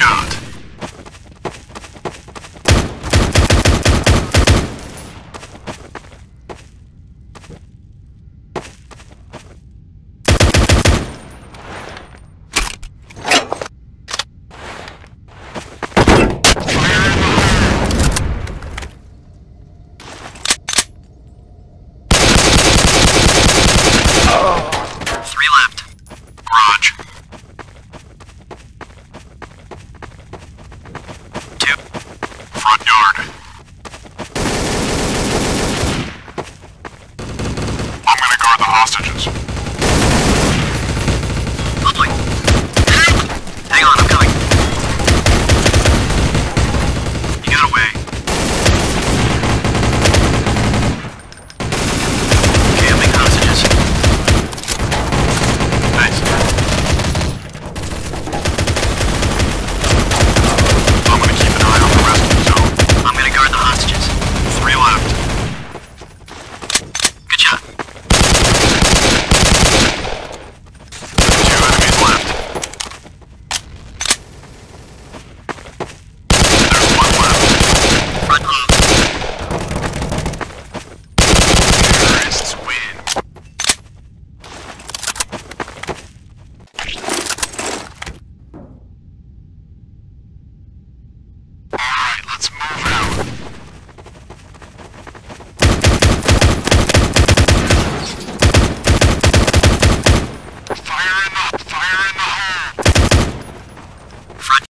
shot. Hostages.